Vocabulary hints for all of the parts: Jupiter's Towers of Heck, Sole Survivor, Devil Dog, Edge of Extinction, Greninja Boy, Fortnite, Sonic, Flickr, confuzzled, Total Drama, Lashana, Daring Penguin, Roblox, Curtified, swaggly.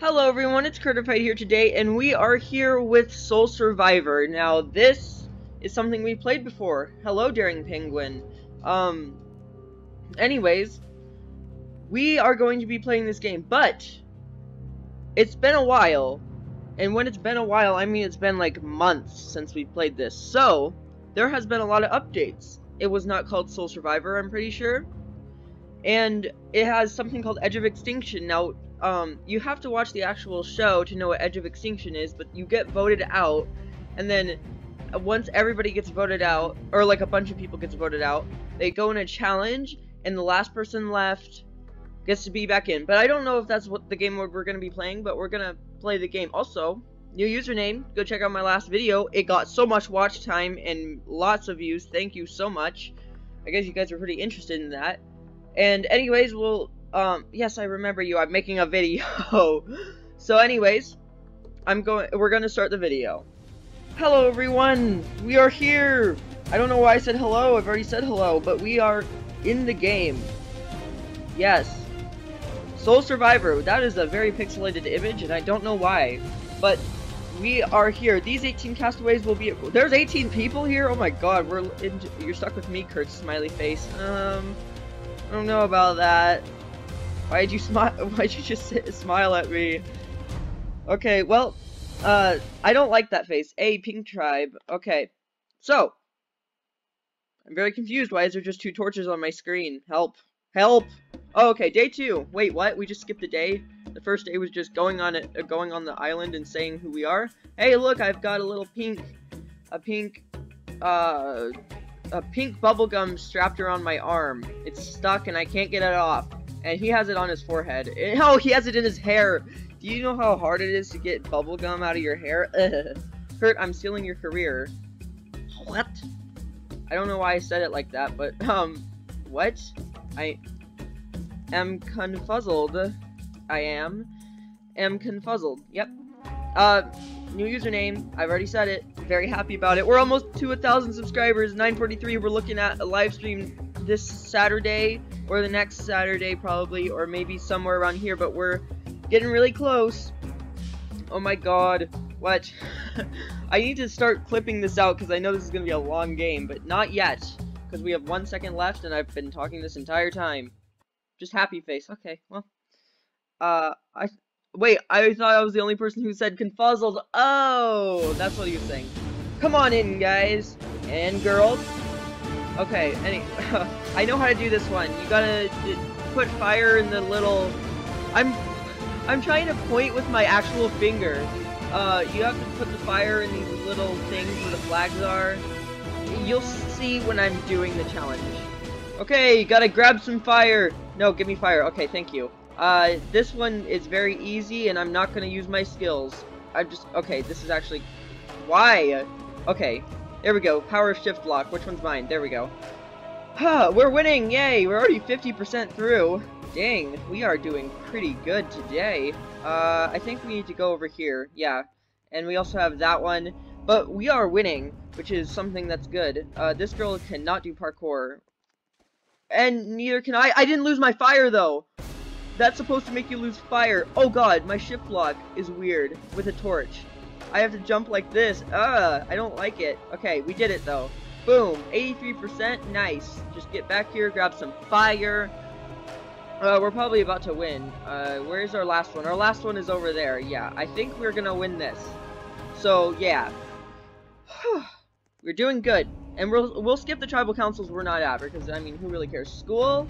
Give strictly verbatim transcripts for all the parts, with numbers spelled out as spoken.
Hello everyone, it's Curtified here today, and we are here with Sole Survivor. Now this is something we played before. Hello Daring Penguin. Um, anyways, we are going to be playing this game, but it's been a while. And when it's been a while, I mean it's been like months since we played this. So, there has been a lot of updates. It was not called Sole Survivor, I'm pretty sure. And it has something called Edge of Extinction. Now, um, you have to watch the actual show to know what Edge of Extinction is, but you get voted out. And then, once everybody gets voted out, or like a bunch of people gets voted out, they go in a challenge, and the last person left gets to be back in. But I don't know if that's what the game mode we're going to be playing, but we're going to play the game. Also, new username, go check out my last video. It got so much watch time and lots of views. Thank you so much. I guess you guys were pretty interested in that. And anyways, we'll, um, yes, I remember you. I'm making a video. So anyways, I'm going, we're going to start the video. Hello everyone. We are here. I don't know why I said hello. I've already said hello, but we are in the game. Yes. Sole Survivor, that is a very pixelated image, and I don't know why, but we are here. These eighteen castaways will be- there's eighteen people here? Oh my god, we're in, you're stuck with me, Kurt, smiley face. Um, I don't know about that. Why'd you smile? Why'd you just sit, smile at me? Okay, well, uh, I don't like that face. A, pink tribe. Okay, so, I'm very confused. Why is there just two torches on my screen? Help. Help! Oh, okay, day two. Wait, what? We just skipped a day? The first day was just going on it, uh, going on the island and saying who we are. Hey, look, I've got a little pink, a pink, uh, a pink bubblegum strapped around my arm. It's stuck and I can't get it off. And he has it on his forehead. It, oh, he has it in his hair. Do you know how hard it is to get bubblegum out of your hair? Ugh. Kurt, I'm stealing your career. What? I don't know why I said it like that, but, um, what? I am confuzzled. I am. Am confuzzled. Yep. Uh, new username. I've already said it. Very happy about it. We're almost to a thousand subscribers. nine forty-three. We're looking at a live stream this Saturday or the next Saturday probably, or maybe somewhere around here. But we're getting really close. Oh my god. What? I need to start clipping this out because I know this is going to be a long game, but not yet. Because we have one second left, and I've been talking this entire time. Just happy face. Okay, well. Uh, I... Wait, I thought I was the only person who said confuzzled. Oh, that's what he was saying. Come on in, guys. And girls. Okay, any... I know how to do this one. You gotta put fire in the little... I'm... I'm trying to point with my actual finger. Uh, you have to put the fire in these little things where the flags are. You'll see when I'm doing the challenge. Okay, gotta grab some fire. No, give me fire. Okay, thank you. Uh, this one is very easy, and I'm not gonna use my skills. I'm just... Okay, this is actually... Why? Okay, there we go. Power shift lock. Which one's mine? There we go. Huh, we're winning! Yay! We're already fifty percent through. Dang, we are doing pretty good today. Uh, I think we need to go over here. Yeah. And we also have that one. But we are winning, which is something that's good. Uh, this girl cannot do parkour. And neither can I. I didn't lose my fire, though. That's supposed to make you lose fire. Oh, God. My shift lock is weird with a torch. I have to jump like this. Ah, I don't like it. Okay, we did it, though. Boom. eighty-three percent. Nice. Just get back here. Grab some fire. Uh, we're probably about to win. Uh, where's our last one? Our last one is over there. Yeah, I think we're going to win this. So, yeah. We're doing good, and we'll we'll skip the tribal councils we're not at, because I mean, who really cares? School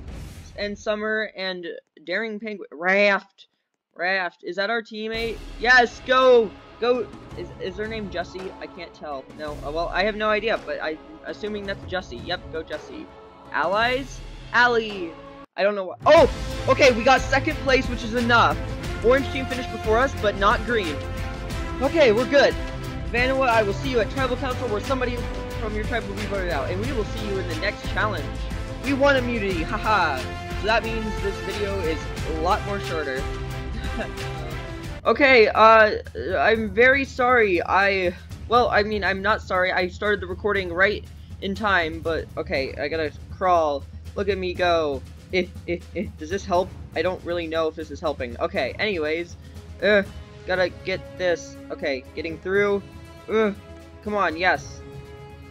and summer and Daring Penguin. Raft, Raft. Is that our teammate? Yes, go, go. Is is their name Jussie? I can't tell. No. Well, I have no idea, but I'm assuming that's Jussie. Yep, go Jussie. Allies, Ally. I don't know what. Oh, okay, we got second place, which is enough. Orange team finished before us, but not green. Okay, we're good. Vanua, I will see you at Tribal Council where somebody from your tribe will be voted out, and we will see you in the next challenge. We won immunity, haha. So that means this video is a lot more shorter. Okay, uh, I'm very sorry. I, well, I mean, I'm not sorry. I started the recording right in time, but okay, I gotta crawl. Look at me go. it, it, it. Does this help? I don't really know if this is helping. Okay, anyways. Ugh, gotta get this. Okay, getting through. Ugh, come on, yes.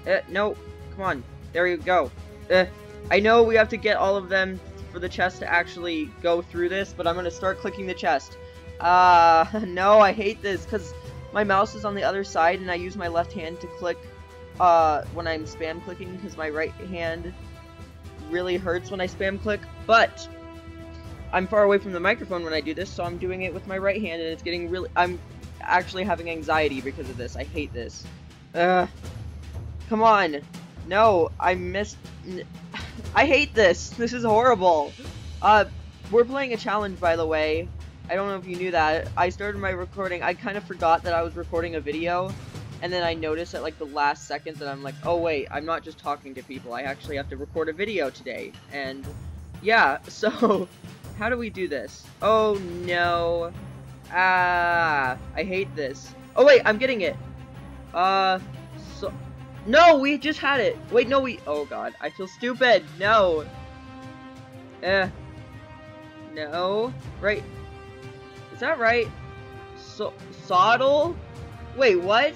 Uh, no, come on. There you go. Ugh. I know we have to get all of them for the chest to actually go through this, but I'm gonna start clicking the chest. Uh, no, I hate this, because my mouse is on the other side, and I use my left hand to click uh, when I'm spam clicking, because my right hand really hurts when I spam click, but I'm far away from the microphone when I do this, so I'm doing it with my right hand, and it's getting really- I'm actually having anxiety because of this. I hate this. Uh, come on. No, I missed- I hate this. This is horrible. Uh, we're playing a challenge, by the way. I don't know if you knew that. I started my recording. I kind of forgot that I was recording a video, and then I noticed at like the last second that I'm like, oh wait, I'm not just talking to people. I actually have to record a video today. And yeah, so how do we do this? Oh no. Ah, I hate this. Oh wait, I'm getting it. Uh, so no, we just had it. Wait, no, we. Oh god, I feel stupid. No. Eh. No. Right. Is that right? So Sodal? Wait, what?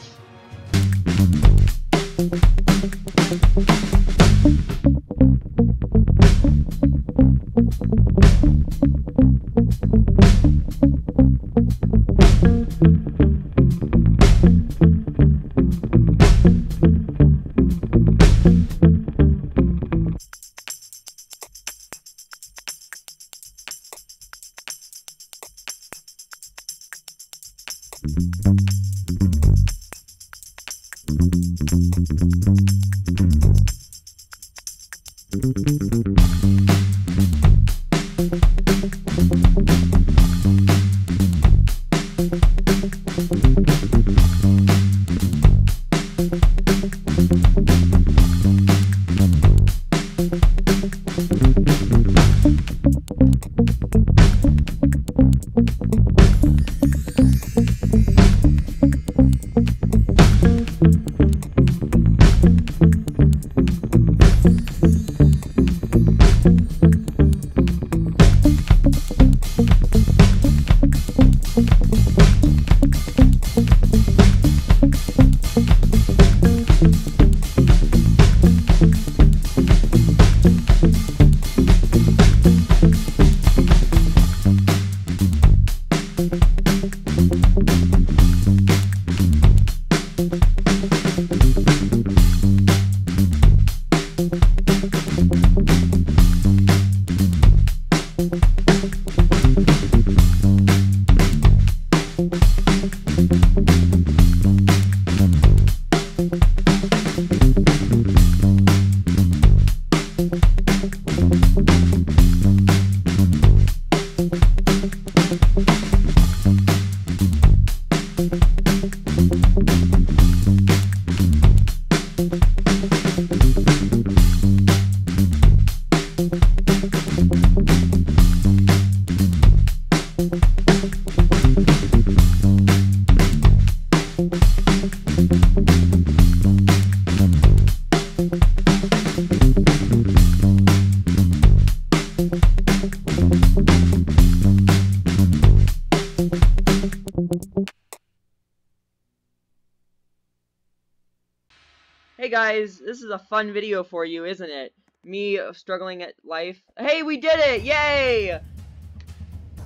Guys, this is a fun video for you, isn't it? Me struggling at life. Hey, we did it! Yay!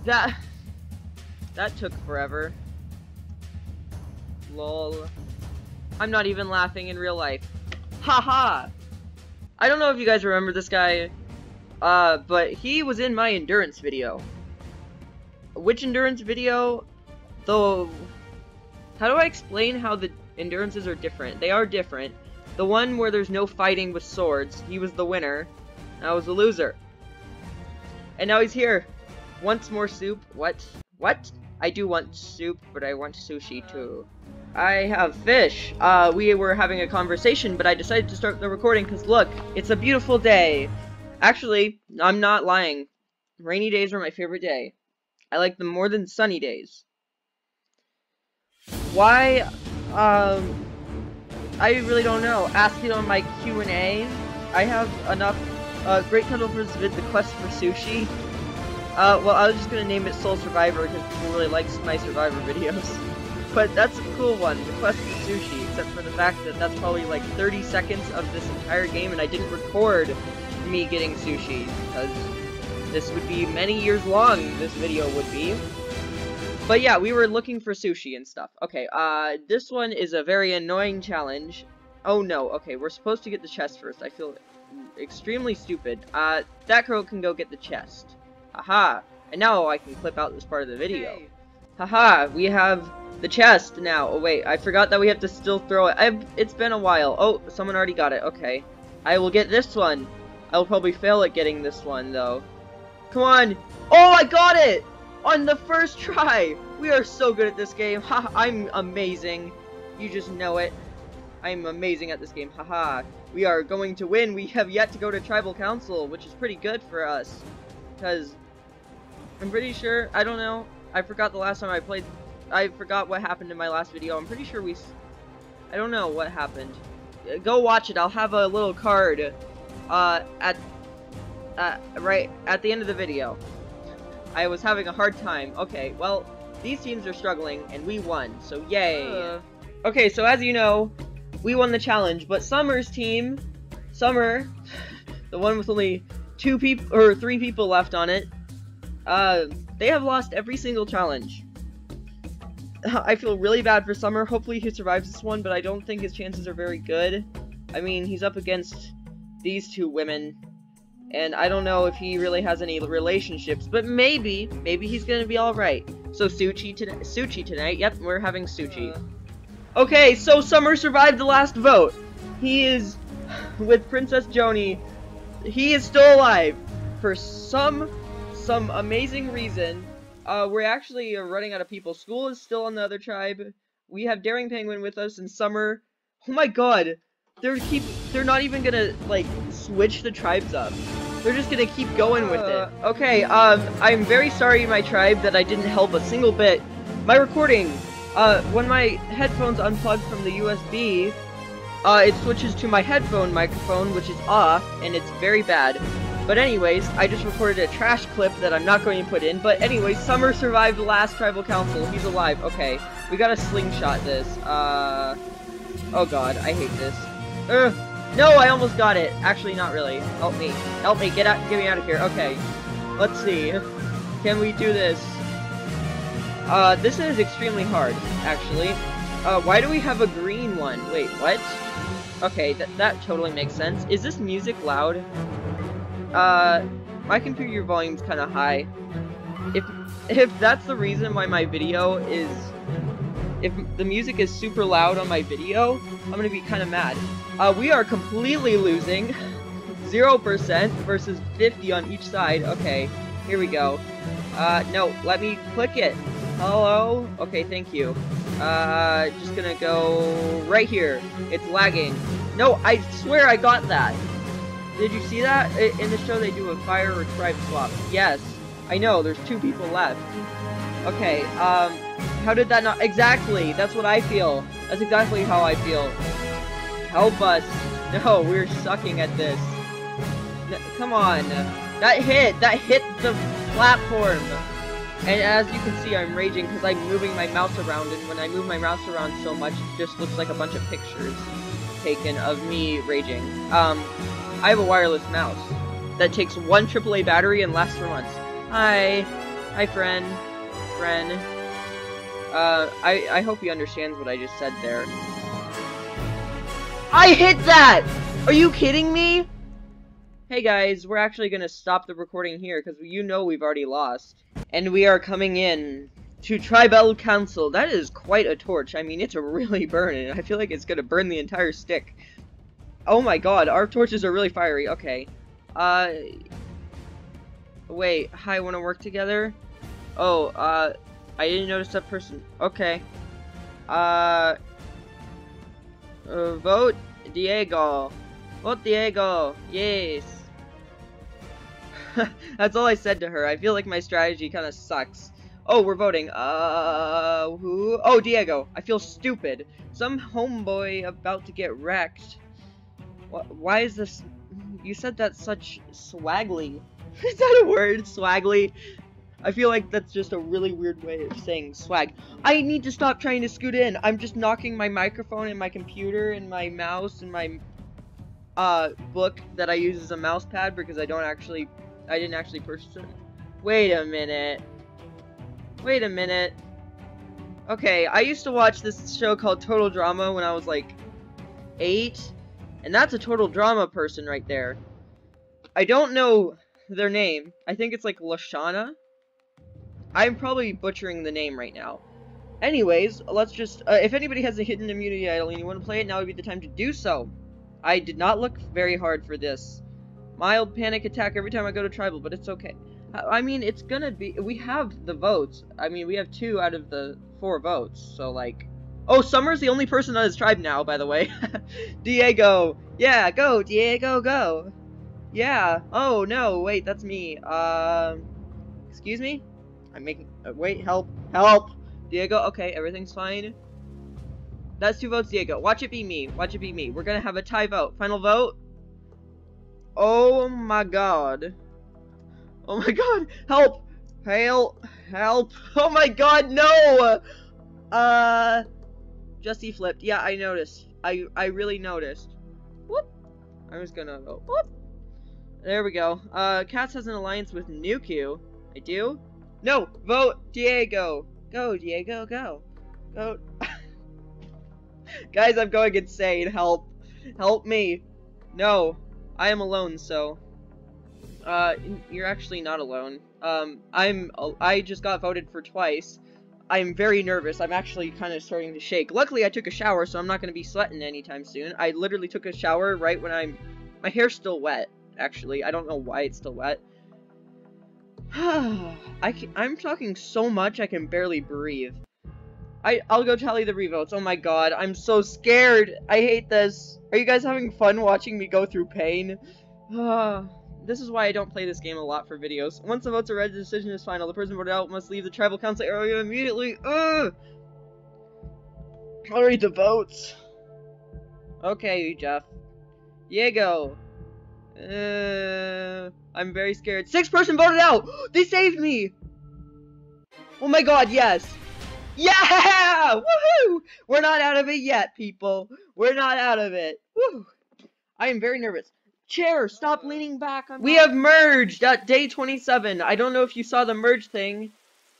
That that took forever. Lol. I'm not even laughing in real life. Haha! I don't know if you guys remember this guy, uh, but he was in my endurance video. Which endurance video? Though, how do I explain how the endurances are different? They are different. The one where there's no fighting with swords. He was the winner. I was the loser. And now he's here. Wants more soup? What? What? I do want soup, but I want sushi too. I have fish. Uh, we were having a conversation, but I decided to start the recording because look, it's a beautiful day. Actually, I'm not lying. Rainy days are my favorite day. I like them more than sunny days. Why? Um... I really don't know. Ask it on my Q and A. I have enough Uh, Great Cuddleverse did The Quest for Sushi. Uh, well, I was just gonna name it Sole Survivor because people really like my Survivor videos. But that's a cool one, The Quest for Sushi, except for the fact that that's probably like thirty seconds of this entire game and I didn't record me getting sushi, because this would be many years long, this video would be. But yeah, we were looking for sushi and stuff. Okay, uh, this one is a very annoying challenge. Oh no, okay, we're supposed to get the chest first. I feel extremely stupid. Uh, that girl can go get the chest. Haha, and now I can clip out this part of the video. Hey. Haha, we have the chest now. Oh wait, I forgot that we have to still throw it. I've, it's been a while. Oh, someone already got it. Okay, I will get this one. I will probably fail at getting this one, though. Come on. Oh, I got it! On the first try! We are so good at this game. Ha, I'm amazing. You just know it. I'm amazing at this game. Haha. We are going to win. We have yet to go to Tribal Council, which is pretty good for us. Because I'm pretty sure, I don't know, I forgot the last time I played, I forgot what happened in my last video. I'm pretty sure we, I don't know what happened. Go watch it, I'll have a little card, uh, at, uh, right, at the end of the video. I was having a hard time. Okay, well, these teams are struggling, and we won, so yay. Uh. Okay, so as you know, we won the challenge, but Summer's team, Summer, the one with only two people, or three people left on it, uh, they have lost every single challenge. I feel really bad for Summer. Hopefully he survives this one, but I don't think his chances are very good. I mean, he's up against these two women, and I don't know if he really has any relationships, but maybe, maybe he's gonna be alright. So Sushi, to Sushi tonight, yep, we're having Sushi. Uh. Okay, so Summer survived the last vote. He is, with Princess Joanie, he is still alive. For some, some amazing reason, uh, we're actually running out of people. School is still on the other tribe. We have Daring Penguin with us, and Summer. Oh my god, they're keep, they're not even gonna, like, switch the tribes up. They're just gonna keep going with it. Okay, um, I'm very sorry, my tribe, that I didn't help a single bit. My recording, uh, when my headphones unplugged from the U S B, Uh, it switches to my headphone microphone, which is off, and it's very bad. But anyways, I just recorded a trash clip that I'm not going to put in. But anyways, Summer survived the last Tribal Council. He's alive. Okay, we gotta slingshot this. Uh, oh god, I hate this. Ugh. No, I almost got it. Actually, not really. Help me. Help me. Get out. Get me out of here. Okay. Let's see. Can we do this? Uh, this is extremely hard, actually. Uh, why do we have a green one? Wait, what? Okay, that that totally makes sense. Is this music loud? Uh, my computer volume's kind of high. If if that's the reason why my video is, if the music is super loud on my video, I'm gonna be kind of mad. Uh, we are completely losing, zero percent versus fifty on each side. Okay, here we go. Uh, no, let me click it. Hello. Okay, thank you. Uh, just gonna go right here. It's lagging. No, I swear I got that. Did you see that? It, in the show they do a fire or tribe swap. Yes. I know, there's two people left. Okay, um, how did that not- Exactly! That's what I feel. That's exactly how I feel. Help us. No, we're sucking at this. No, come on. That hit! That hit the platform! And as you can see, I'm raging because I'm moving my mouse around, and when I move my mouse around so much, it just looks like a bunch of pictures taken of me raging. Um, I have a wireless mouse that takes one triple A battery and lasts for months. Hi. Hi, friend. Friend. Uh, I, I hope he understands what I just said there. I hit that! Are you kidding me? Hey guys, we're actually gonna stop the recording here because you know we've already lost. And we are coming in to Tribal Council. That is quite a torch. I mean, it's a really burning. I feel like it's gonna burn the entire stick. Oh my god, our torches are really fiery. Okay. Uh. Wait, hi, wanna work together? Oh, uh. I didn't notice that person. Okay. Uh. uh vote Diego. Vote Diego. Yes. That's all I said to her. I feel like my strategy kind of sucks. Oh, we're voting. Uh, who? Oh, Diego. I feel stupid. Some homeboy about to get wrecked. Why is this? You said that such swaggly. Is that a word? Swaggly? I feel like that's just a really weird way of saying swag. I need to stop trying to scoot in. I'm just knocking my microphone and my computer and my mouse and my uh, book that I use as a mouse pad because I don't actually, I didn't actually purchase it. Wait a minute. Wait a minute. Okay, I used to watch this show called Total Drama when I was like eight. And that's a Total Drama person right there. I don't know their name. I think it's like Lashana. I'm probably butchering the name right now. Anyways, let's just... Uh, if anybody has a hidden immunity idol and you want to play it, now would be the time to do so. I did not look very hard for this. Mild panic attack every time I go to tribal, but it's okay. I mean, it's gonna be... We have the votes. I mean, we have two out of the four votes, so like... Oh, Summer's the only person on his tribe now, by the way. Diego! Yeah, go, Diego, go! Yeah, oh, no, wait, that's me. Um, uh, excuse me? I'm making... Uh, wait, help, help! Diego, okay, everything's fine. That's two votes, Diego. Watch it be me, watch it be me. We're gonna have a tie vote. Final vote? Oh my god. Oh my god, help! Help! Help! Oh my god, no! Uh... Jesse flipped. Yeah, I noticed. I I really noticed. Whoop! I was gonna go whoop! There we go. Uh, Cass has an alliance with Nuku. I do? No! Vote Diego! Go, Diego, go! Go! Guys, I'm going insane. Help! Help me! No! I am alone, so... Uh, you're actually not alone. Um, I'm... I just got voted for twice. I'm very nervous. I'm actually kind of starting to shake. Luckily, I took a shower, so I'm not going to be sweating anytime soon. I literally took a shower right when I'm... My hair's still wet, actually. I don't know why it's still wet. I can... I'm talking so much, I can barely breathe. I... I'll go tally the revotes. Oh my god, I'm so scared! I hate this! Are you guys having fun watching me go through pain? This is why I don't play this game a lot for videos. Once the votes are read, the decision is final. The person voted out must leave the tribal council area immediately. Ugh! I'll read the votes. Okay, Jeff. Diego. Uh, I'm very scared. Sixth person voted out! They saved me! Oh my god, yes! Yeah! Woohoo! We're not out of it yet, people. We're not out of it. Woo! I am very nervous. Chair, stop leaning back. I'm we not... have merged at day twenty-seven. I don't know if you saw the merge thing,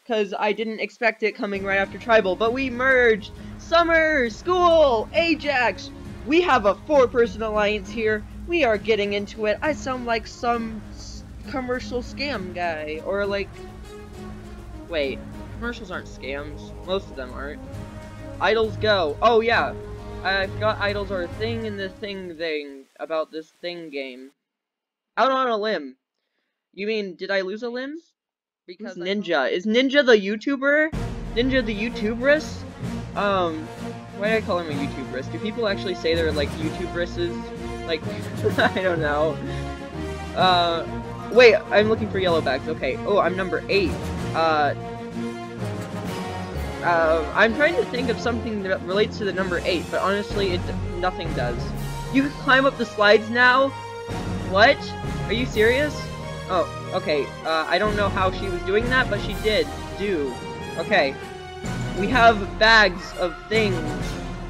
because I didn't expect it coming right after tribal, but we merged. Summer, school, Ajax. We have a four-person alliance here. We are getting into it. I sound like some s commercial scam guy, or like... Wait, commercials aren't scams. Most of them aren't. Idols go. Oh, yeah. I forgot idols are a thing in the thing thing. About this thing game. Out on a limb. You mean, did I lose a limb? Because Ninja. Is Ninja the YouTuber? Ninja the YouTuberess? Um, why do I call him a YouTuberess? Do people actually say they're like YouTuberesses? Like, I don't know. Uh, wait, I'm looking for yellow bags. Okay. Oh, I'm number eight. Uh, uh, I'm trying to think of something that relates to the number eight, but honestly, it nothing does. You can climb up the slides now? What? Are you serious? Oh, okay. Uh, I don't know how she was doing that, but she did. Do. Okay. We have bags of things.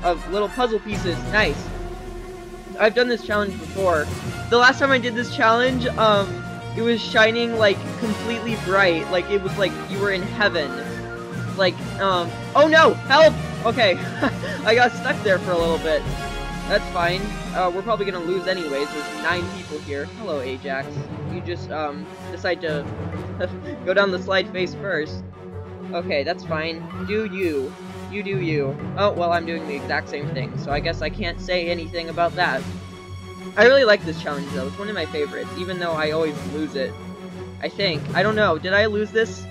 Of little puzzle pieces. Nice. I've done this challenge before. The last time I did this challenge, um, it was shining, like, completely bright. Like, it was like you were in heaven. Like, um... Oh no! Help! Okay. I got stuck there for a little bit. That's fine. Uh, we're probably gonna lose anyways. There's nine people here. Hello, Ajax. You just, um, decide to go down the slide face first. Okay, that's fine. Do you. You do you. Oh, well, I'm doing the exact same thing, so I guess I can't say anything about that. I really like this challenge, though. It's one of my favorites, even though I always lose it. I think. I don't know. Did I lose this?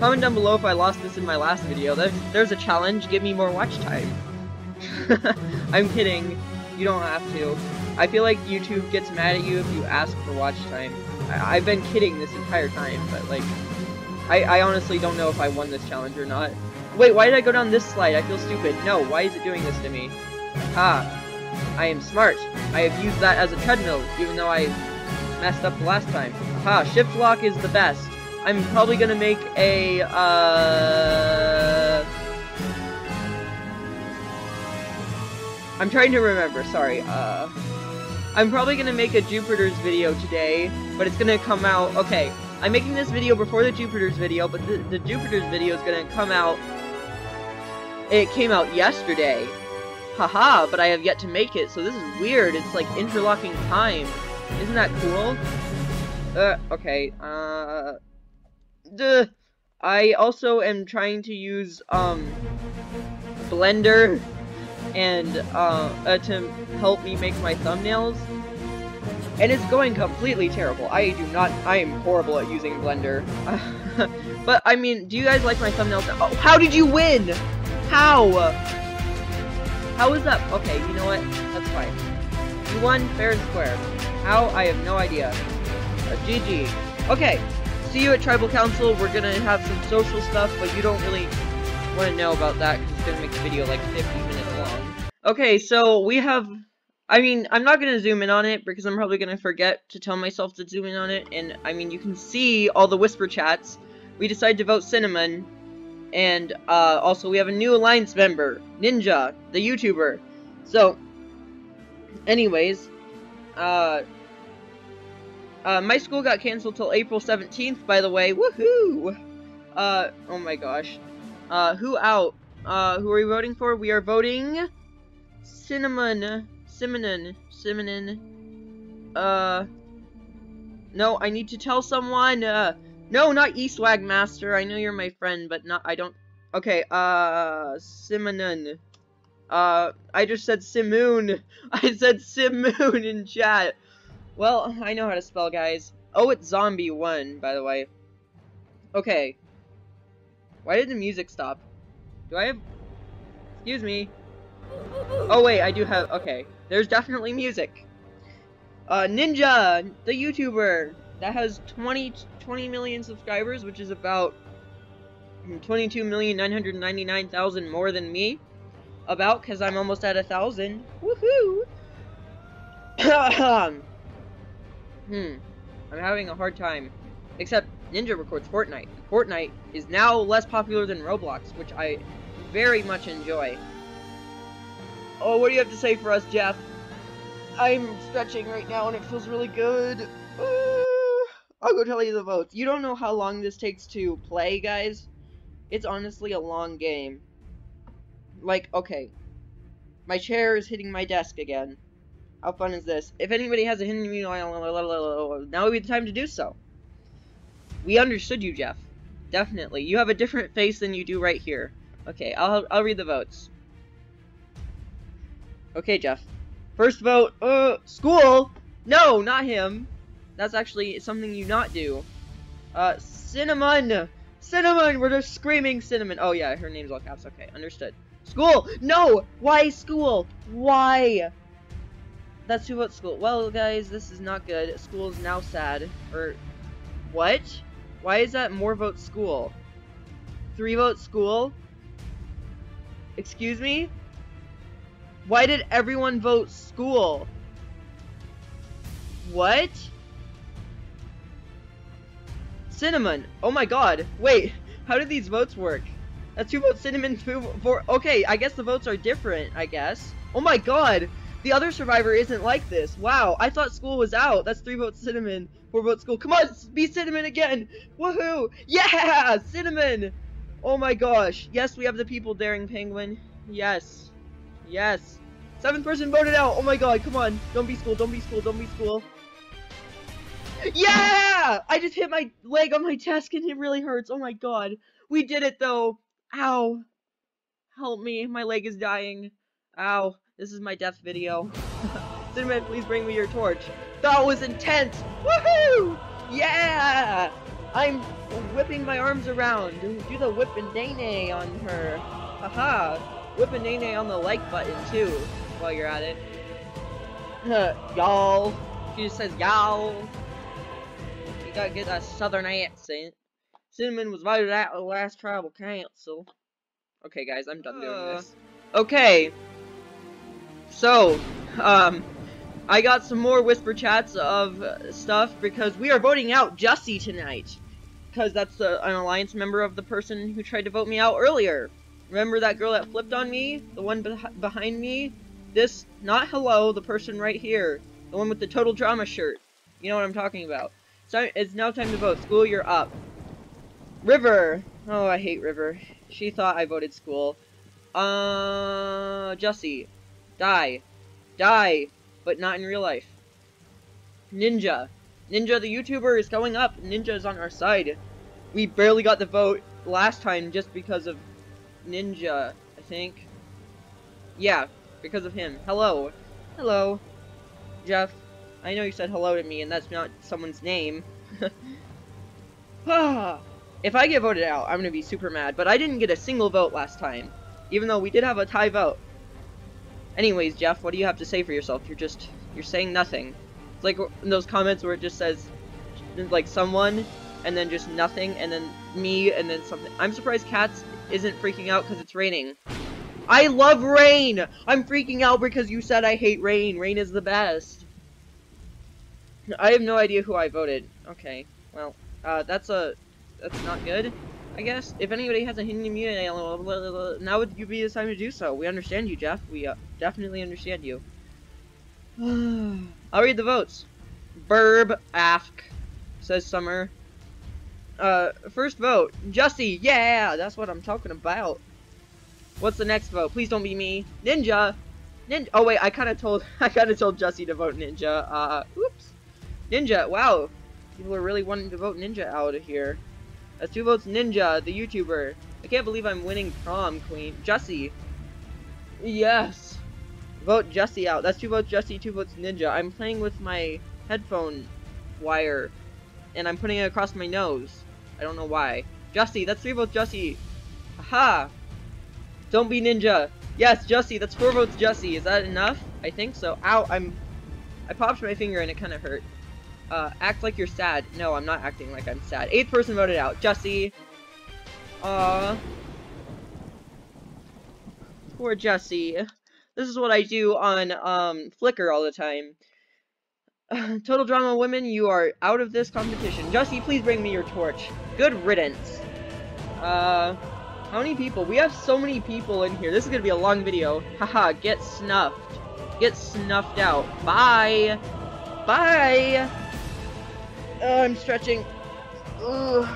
Comment down below if I lost this in my last video. There's a challenge. Give me more watch time. I'm kidding. You don't have to. I feel like YouTube gets mad at you if you ask for watch time. I I've been kidding this entire time, but like, I, I honestly don't know if I won this challenge or not. Wait, why did I go down this slide? I feel stupid. No, why is it doing this to me? Ah, I am smart. I have used that as a treadmill, even though I messed up last time. Aha, shift lock is the best. I'm probably gonna make a, uh... I'm trying to remember, sorry, uh... I'm probably gonna make a Jupiter's video today, but it's gonna come out, okay, I'm making this video before the Jupiter's video, but the, the Jupiter's video is gonna come out, it came out yesterday. Haha, but I have yet to make it, so this is weird, it's like interlocking time. Isn't that cool? Uh, okay, uh... Duh. I also am trying to use, um... Blender and, uh, uh, to help me make my thumbnails. And it's going completely terrible. I do not- I am horrible at using Blender. But, I mean, do you guys like my thumbnails? Oh, how did you win?! How?! How is that? Okay, you know what? That's fine. You won fair and square. How? I have no idea. Uh, G G. Okay, see you at Tribal Council. We're gonna have some social stuff, but you don't really want to know about that because it's gonna make the video like fifty minutes long. Okay, so we have... I mean, I'm not gonna zoom in on it because I'm probably gonna forget to tell myself to zoom in on it. And, I mean, you can see all the whisper chats. We decided to vote Cinnamon. And, uh, also we have a new Alliance member, Ninja, the YouTuber. So, anyways, uh, uh, my school got cancelled till April seventeenth, by the way, woohoo! Uh, oh my gosh. Uh, who out? Uh, who are we voting for? We are voting... Cinnamon, Simonin, Simonin, uh... No, I need to tell someone, uh... No, not Eastwag Master. I know you're my friend, but not. I don't. Okay. Uh, Simoon. Uh, I just said Simoon. I said Simoon in chat. Well, I know how to spell, guys. Oh, it's Zombie One, by the way. Okay. Why did the music stop? Do I have? Excuse me. Oh wait, I do have. Okay. There's definitely music. Uh, Ninja, the YouTuber. That has twenty million subscribers, which is about twenty-two million nine hundred ninety-nine thousand more than me. About, because I'm almost at a thousand. Woohoo! hmm. I'm having a hard time. Except, Ninja records Fortnite. Fortnite is now less popular than Roblox, which I very much enjoy. Oh, what do you have to say for us, Jeff? I'm stretching right now and it feels really good. Ooh. I'll go tell you the votes. You don't know how long this takes to play, guys. It's honestly a long game. Like, okay. My chair is hitting my desk again. How fun is this? If anybody has a hidden immunity, now would be the time to do so. We understood you, Jeff. Definitely. You have a different face than you do right here. Okay, I'll, I'll read the votes. Okay, Jeff. First vote, uh, school! No, not him! That's actually something you not do. Uh, Cinnamon! Cinnamon! We're just screaming Cinnamon! Oh yeah, her name's all caps. Okay, understood. School! No! Why school? Why? That's who votes school. Well, guys, this is not good. School is now sad. Or, what? Why is that more votes school? Three votes school? Excuse me? Why did everyone vote school? What? Cinnamon! Oh my god! Wait, how did these votes work? That's two votes Cinnamon, two for- Okay, I guess the votes are different, I guess. Oh my god! The other survivor isn't like this. Wow, I thought school was out. That's three votes Cinnamon, four votes school. Come on, be Cinnamon again! Woohoo! Yeah! Cinnamon! Oh my gosh. Yes, we have the people, Daring Penguin. Yes. Yes. Seventh person voted out! Oh my god, come on. Don't be school, don't be school, don't be school. Yeah! I just hit my leg on my desk and it really hurts. Oh my god. We did it though. Ow. Help me. My leg is dying. Ow. This is my death video. Cinnamon, please bring me your torch. That was intense. Woohoo! Yeah! I'm whipping my arms around. Do the whip and nay nay on her. Haha. Whip and nay nay on the like button too while you're at it. Y'all. She just says y'all. You gotta get that southern accent. Cinnamon was voted out of the last tribal council. Okay, guys, I'm done uh. doing this. Okay. So, um, I got some more whisper chats of stuff because we are voting out Jussie tonight. Because that's a, an alliance member of the person who tried to vote me out earlier. Remember that girl that flipped on me? The one be behind me? This, not hello, the person right here. The one with the Total Drama shirt. You know what I'm talking about. So it's now time to vote. School, you're up. River. Oh, I hate River. She thought I voted school. Uh, Jussie. Die. Die. But not in real life. Ninja. Ninja the YouTuber is going up. Ninja is on our side. We barely got the vote last time just because of Ninja, I think. Yeah, because of him. Hello. Hello. Jeff. I know you said hello to me and that's not someone's name. If I get voted out, I'm gonna be super mad, but I didn't get a single vote last time. Even though we did have a tie vote. Anyways, Jeff, what do you have to say for yourself? You're just, you're saying nothing. It's like in those comments where it just says, like, someone, and then just nothing, and then me, and then something. I'm surprised Katz isn't freaking out because it's raining. I love rain! I'm freaking out because you said I hate rain. Rain is the best. I have no idea who I voted. Okay, well, uh, that's a, that's not good, I guess. If anybody has a hidden immunity, now would you be the time to do so. We understand you, Jeff. We uh, definitely understand you. I'll read the votes. Burb ask, says Summer. Uh, first vote, Jussie. Yeah, that's what I'm talking about. What's the next vote? Please don't be me. Ninja. Ninja. Oh wait, I kind of told I kind of told Jussie to vote Ninja. Uh, oops. Ninja. Wow, people are really wanting to vote Ninja out of here. That's two votes. Ninja, the YouTuber. I can't believe I'm winning prom queen. Jussie. Yes. Vote Jussie out. That's two votes Jussie, two votes Ninja. I'm playing with my headphone wire, and I'm putting it across my nose. I don't know why. Jussie, that's three votes Jussie. Aha! Don't be Ninja. Yes, Jussie, that's four votes Jussie. Is that enough? I think so. Ow, I'm... I popped my finger and it kind of hurt. Uh, act like you're sad. No, I'm not acting like I'm sad. Eighth person voted out. Jussie. Aww. Poor Jussie. This is what I do on um, Flickr all the time. Total Drama women, you are out of this competition. Jussie, please bring me your torch. Good riddance. Uh, how many people? We have so many people in here. This is gonna be a long video. Haha, get snuffed. Get snuffed out. Bye. Bye. Oh, I'm stretching. Ugh.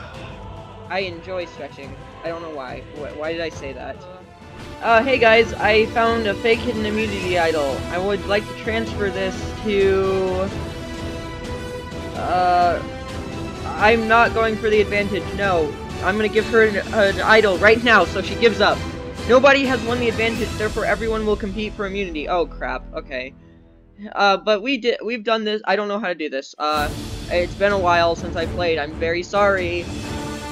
I enjoy stretching. I don't know why. Why did I say that? Uh, hey guys, I found a fake hidden immunity idol. I would like to transfer this to... Uh... I'm not going for the advantage, no. I'm gonna give her an, an idol right now, so she gives up. Nobody has won the advantage, therefore everyone will compete for immunity. Oh, crap, okay. Uh, but we did- we've done this- I don't know how to do this. Uh, it's been a while since I played, I'm very sorry.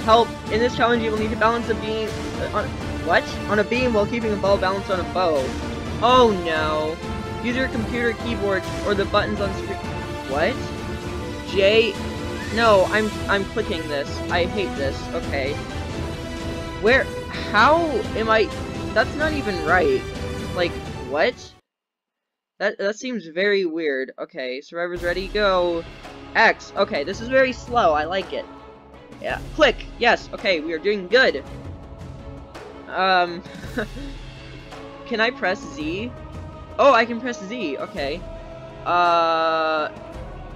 Help, in this challenge you will need to balance a beam- uh, on What? On a beam while keeping a ball balanced on a bow. Oh no. Use your computer keyboard or the buttons on screen. What? J. No, I'm I'm clicking this. I hate this. Okay. Where? How am I? That's not even right. Like what? That that seems very weird. Okay, Survivor's ready. Go. X. Okay, this is very slow. I like it. Yeah. Click. Yes. Okay, we are doing good. Um, can I press Z? Oh, I can press Z, okay. Uh,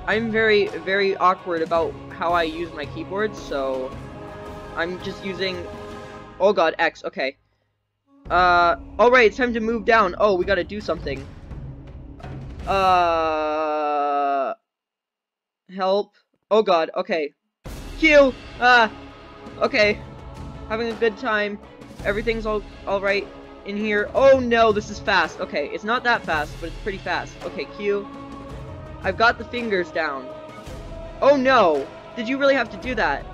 I'm very, very awkward about how I use my keyboard, so I'm just using, oh god, X, okay. Uh, alright, it's time to move down. Oh, we gotta do something. Uh, help. Oh god, okay. Q! Ah! Okay. Having a good time. Everything's all all right in here. Oh no, this is fast. Okay, it's not that fast, but it's pretty fast. Okay, Q. I've got the fingers down. Oh no, did you really have to do that?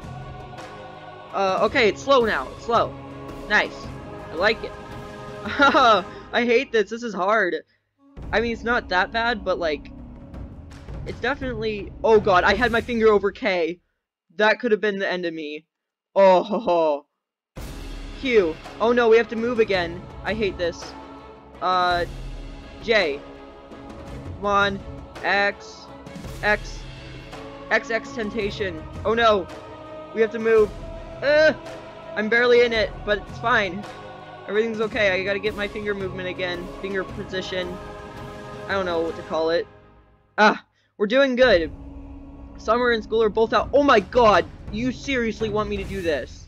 Uh, okay, it's slow now. It's slow. Nice. I like it. I hate this. This is hard. I mean, it's not that bad, but like, it's definitely. Oh god, I had my finger over K. That could have been the end of me. Oh ho ho. Q. Oh no, we have to move again. I hate this. Uh, J. Come on. X. X. X X Temptation. Oh no! We have to move. Uh, I'm barely in it, but it's fine. Everything's okay. I gotta get my finger movement again. Finger position. I don't know what to call it. Ah! We're doing good. Summer and school are both out. Oh my god! You seriously want me to do this?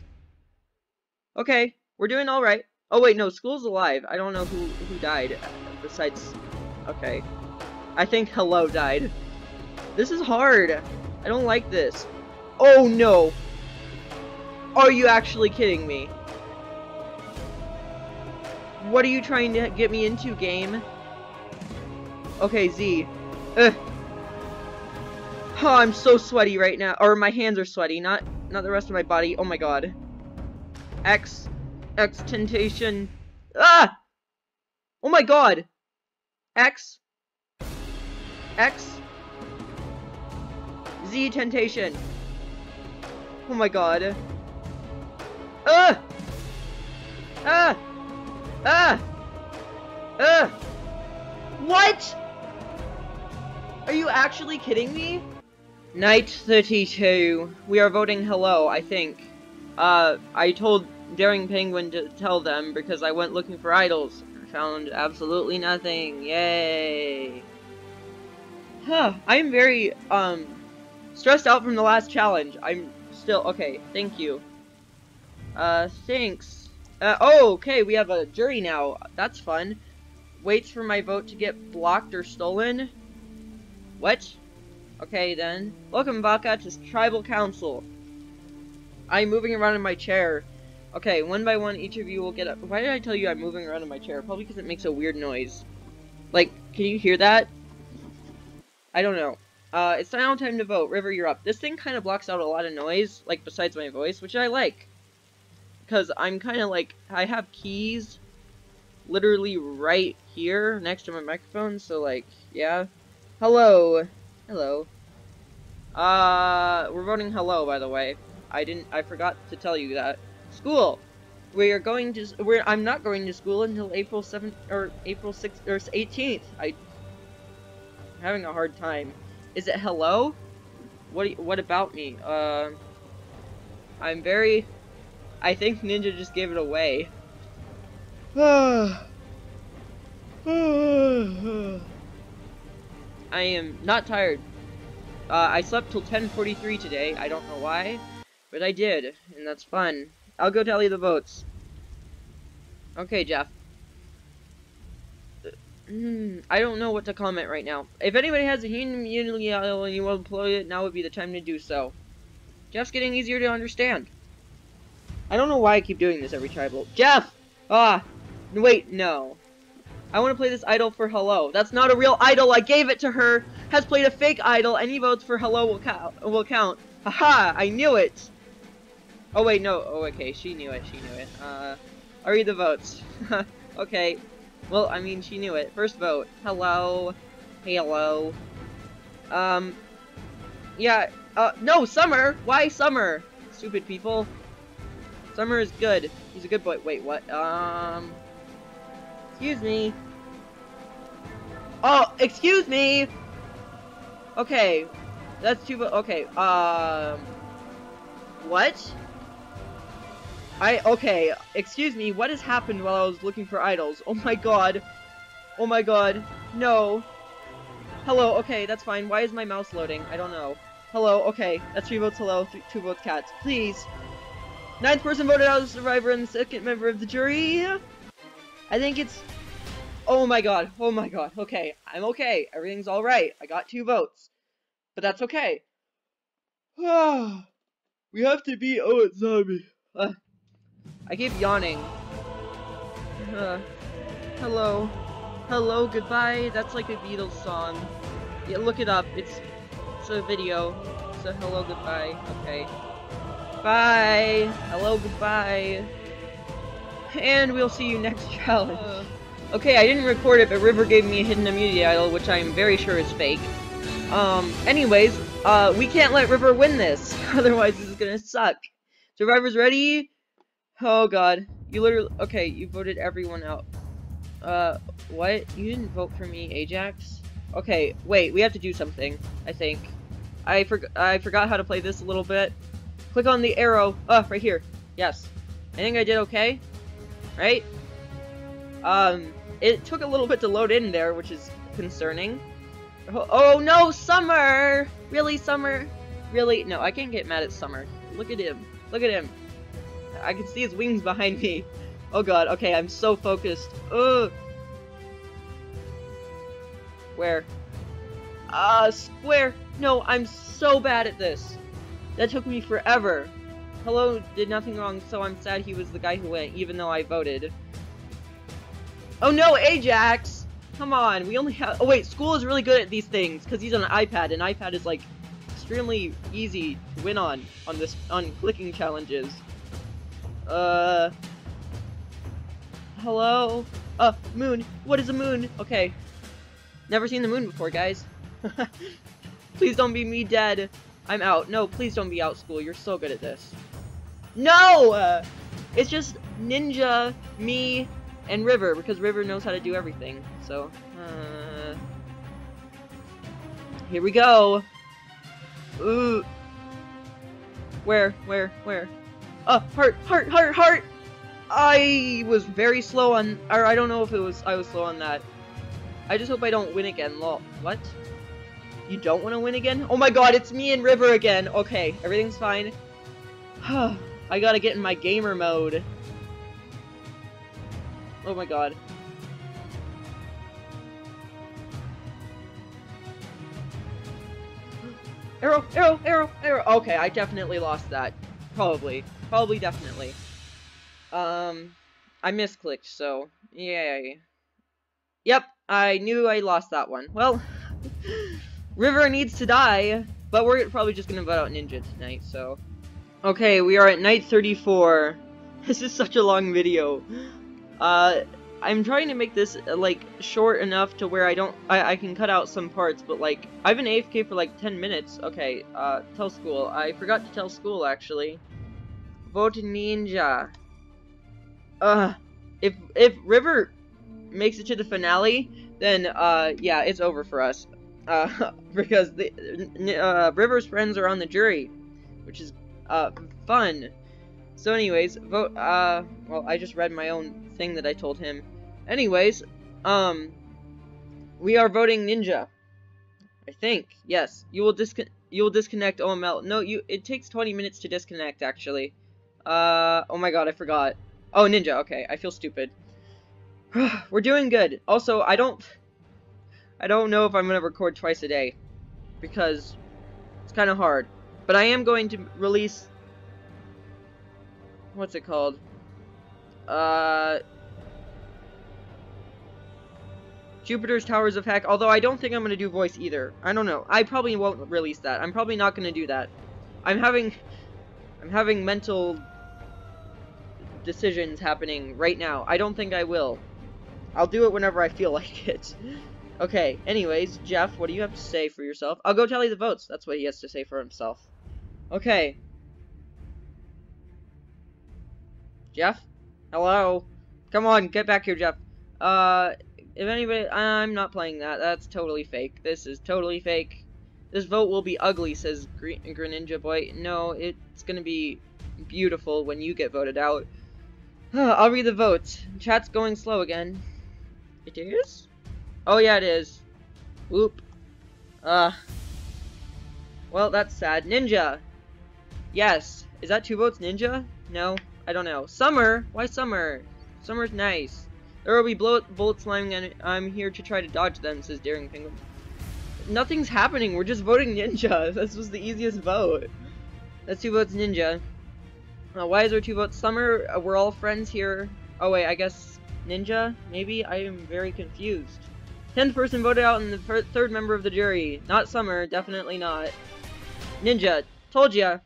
Okay. We're doing alright. Oh wait, no. School's alive. I don't know who, who died. Besides... Okay. I think Hello died. This is hard. I don't like this. Oh no! Are you actually kidding me? What are you trying to get me into, game? Okay, Z. Ugh. Oh, I'm so sweaty right now. Or my hands are sweaty, not not the rest of my body. Oh my god. X. X Temptation. Ah! Oh my god! X. X. Z Temptation. Oh my god. Ah! Ah! Ah! Ah! What?! Are you actually kidding me? Night thirty-two. We are voting Hello, I think. Uh, I told Daring Penguin to tell them because I went looking for idols. Found absolutely nothing. Yay! Huh. I'm very, um, stressed out from the last challenge. I'm still- okay, thank you. Uh, thanks. Uh, oh, okay, we have a jury now. That's fun. Waits for my vote to get blocked or stolen. What? Okay, then. Welcome, Baka, to Tribal Council. I'm moving around in my chair. Okay, one by one, each of you will get up. Why did I tell you I'm moving around in my chair? Probably because it makes a weird noise. Like, can you hear that? I don't know. Uh, it's now time to vote. River, you're up. This thing kind of blocks out a lot of noise, like, besides my voice, which I like. Because I'm kind of like, I have keys literally right here next to my microphone, so, like, yeah. Hello. Hello. Uh, we're voting Hello, by the way. I didn't, I forgot to tell you that. School! We are going to, we're, I'm not going to school until April seventh, or April sixth, or eighteenth. I, I'm having a hard time. Is it Hello? What, what about me? Uh, I'm very, I think Ninja just gave it away. I am not tired. Uh, I slept till ten forty-three today. I don't know why, but I did, and that's fun. I'll go tally the votes. Okay, Jeff. Mm, I don't know what to comment right now. If anybody has a hidden immunity and you want to employ it, now would be the time to do so. Jeff's getting easier to understand. I don't know why I keep doing this every tribal. Jeff! Ah! Wait, no. I want to play this idol for Hello. That's not a real idol. I gave it to her. Has played a fake idol. Any votes for Hello will count. Will count. Haha! I knew it. Oh wait, no. Oh, okay. She knew it. She knew it. Uh, I read the votes. Okay. Well, I mean, she knew it. First vote. Hello. Hello. Um. Yeah. Uh. No, Summer. Why Summer? Stupid people. Summer is good. He's a good boy. Wait, what? Um. Excuse me. Oh, excuse me! Okay. That's too... Okay, um... What? I... Okay, excuse me, what has happened while I was looking for idols? Oh my god. Oh my god. No. Hello, okay, that's fine. Why is my mouse loading? I don't know. Hello, okay. That's three votes Hello, three, two votes Cats. Please. Ninth person voted out as a survivor and the second member of the jury. I think it's... Oh my god, oh my god, okay, I'm okay, everything's alright, I got two votes, but that's okay. We have to beat Oh It's Zombie. Uh, I keep yawning. Uh, hello, hello, goodbye, that's like a Beatles song. Yeah, look it up, it's, it's a video, so hello, goodbye, okay. Bye, hello, goodbye. And we'll see you next challenge. Uh, okay, I didn't record it, but River gave me a hidden immunity idol, which I am very sure is fake. Um, anyways, uh, we can't let River win this, otherwise this is gonna suck. Survivors ready? Oh god, you literally- okay, you voted everyone out. Uh, what? You didn't vote for me, Ajax? Okay, wait, we have to do something, I think. I, for I forgot how to play this a little bit. Click on the arrow. Oh, right here. Yes. I think I did okay. Right? Um, it took a little bit to load in there, which is concerning. Oh, no, Summer! Really, Summer? Really? No, I can't get mad at Summer. Look at him. Look at him. I can see his wings behind me. Oh, God. Okay, I'm so focused. Ugh. Where? Ah, uh, square! No, I'm so bad at this. That took me forever. Hello did nothing wrong, so I'm sad he was the guy who went, even though I voted. Oh no, Ajax! Come on, we only have- oh wait, school is really good at these things, because he's on an iPad, and iPad is, like, extremely easy to win on, on this- on clicking challenges. Uh... Hello? Uh, moon! What is a moon? Okay. Never seen the moon before, guys. Please don't be me dead. I'm out. No, please don't be out, school. You're so good at this. No! It's just Ninja, me, and River, because River knows how to do everything. So, uh... here we go! Ooh! Where? Where? Where? Oh, heart! Heart! Heart! Heart! I was very slow on... or I don't know if it was... I was slow on that. I just hope I don't win again, lol. What? You don't want to win again? Oh my god, it's me and River again! Okay, everything's fine. I gotta get in my gamer mode. Oh my god. Arrow, arrow, arrow, arrow! Okay, I definitely lost that. Probably. Probably, definitely. Um, I misclicked, so... yay. Yep, I knew I lost that one. Well... River needs to die, but we're probably just gonna vote out Ninja tonight, so... okay, we are at night thirty-four. This is such a long video. Uh, I'm trying to make this, like, short enough to where I don't- I, I can cut out some parts, but, like, I've been A F K for, like, ten minutes. Okay, uh, tell school. I forgot to tell school, actually. Vote Ninja. Ugh. If- if River makes it to the finale, then, uh, yeah, it's over for us. Uh, because the, uh, River's friends are on the jury, which is, uh, fun. So anyways, vote, uh, well, I just read my own thing that I told him. Anyways, um, we are voting Ninja. I think, yes. You will discon- you will disconnect O M L. No, you, it takes twenty minutes to disconnect, actually. Uh, oh my god, I forgot. Oh, Ninja, okay, I feel stupid. We're doing good. Also, I don't... I don't know if I'm going to record twice a day, because it's kind of hard, but I am going to release, what's it called, uh, Jupiter's Towers of Heck, although I don't think I'm going to do voice either. I don't know, I probably won't release that, I'm probably not going to do that. I'm having, I'm having mental decisions happening right now. I don't think I will. I'll do it whenever I feel like it. Okay, anyways, Jeff, what do you have to say for yourself? I'll go tally the votes. That's what he has to say for himself. Okay. Jeff? Hello? Come on, get back here, Jeff. Uh, if anybody... I'm not playing that. That's totally fake. This is totally fake. This vote will be ugly, says Gre- Greninja Boy. No, it's gonna be beautiful when you get voted out. I'll read the votes. Chat's going slow again. It is? Oh yeah, it is. Whoop. Uh. Well, that's sad. Ninja! Yes. Is that two votes, Ninja? No. I don't know. Summer? Why Summer? Summer's nice. There will be bullets flying and I'm here to try to dodge them, says Daring Penguin. Nothing's happening. We're just voting Ninja. This was the easiest vote. That's two votes, Ninja. Uh, why is there two votes? Summer, uh, we're all friends here. Oh wait, I guess Ninja? Maybe? I am very confused. Tenth person voted out and the third member of the jury. Not Summer, definitely not. Ninja, told ya.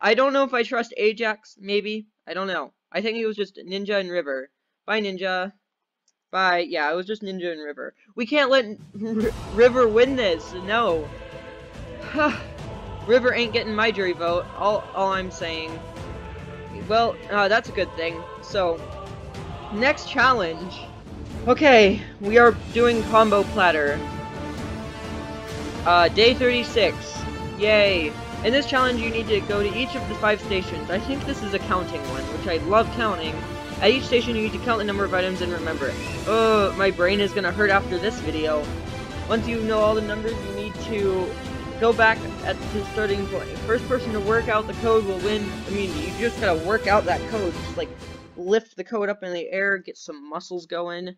I don't know if I trust Ajax, maybe. I don't know. I think it was just Ninja and River. Bye, Ninja. Bye. Yeah, it was just Ninja and River. We can't let R River win this. No. River ain't getting my jury vote. All, all I'm saying. Well, uh, that's a good thing. So, next challenge... okay, we are doing combo platter. Uh, day thirty-six. Yay. In this challenge, you need to go to each of the five stations. I think this is a counting one, which I love counting. At each station, you need to count the number of items and remember it. Oh, my brain is gonna hurt after this video. Once you know all the numbers, you need to go back at the starting point. First person to work out the code will win. I mean, you just gotta work out that code. Just, like, lift the code up in the air, get some muscles going.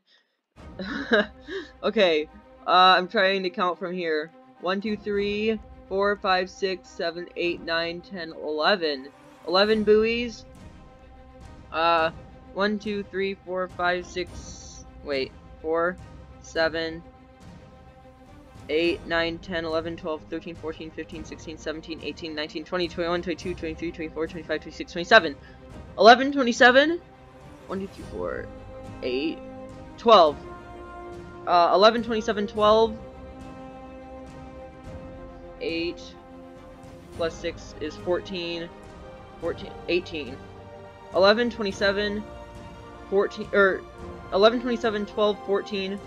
Okay, uh, I'm trying to count from here. one, two, three, four, five, six, seven, eight, nine, ten, eleven. eleven buoys. Uh, one, two, three, four, five, six, wait, four, seven, eight, nine, ten, eleven, twelve, thirteen, fourteen, fifteen, sixteen, seventeen, eighteen, nineteen, twenty, twenty-one, twenty-two, twenty-three, twenty-four, twenty-five, twenty-six, twenty-seven. eleven, twenty-seven, one, two, three, four, eight, twelve. Uh, eleven, twenty-seven, twelve. eight plus six is fourteen. fourteen, eighteen. eleven, twenty-seven, fourteen, er, eleven, twenty-seven, twelve, fourteen.